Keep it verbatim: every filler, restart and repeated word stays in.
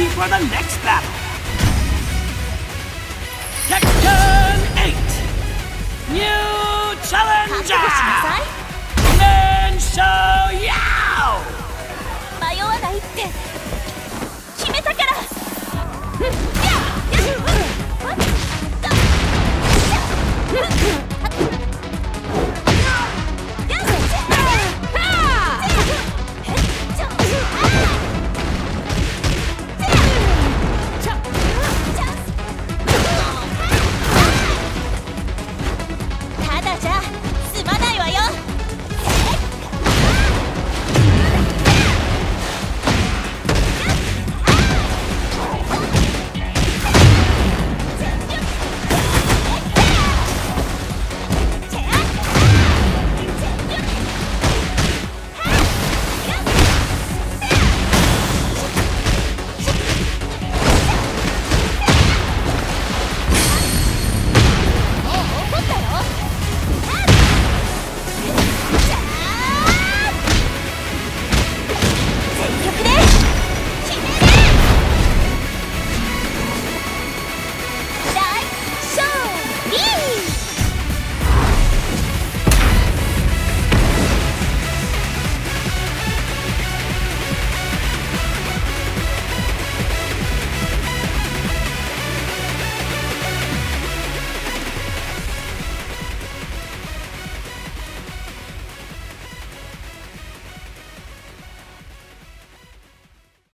ready for the next battle. Section eight. New